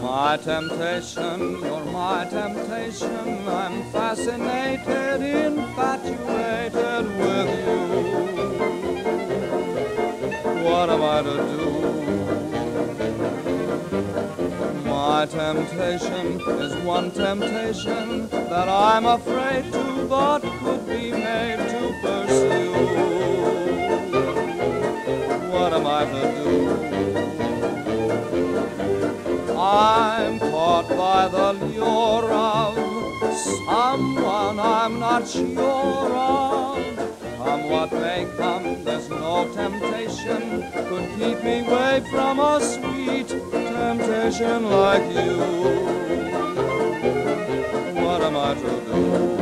My temptation, you're my temptation. I'm fascinated, infatuated with you. What am I to do? My temptation is one temptation that I'm afraid to, but could be made to pursue. What am I to do? I'm caught by the lure of someone I'm not sure of. Come what may come, there's no temptation could keep me away from a sweet temptation like you. What am I to do?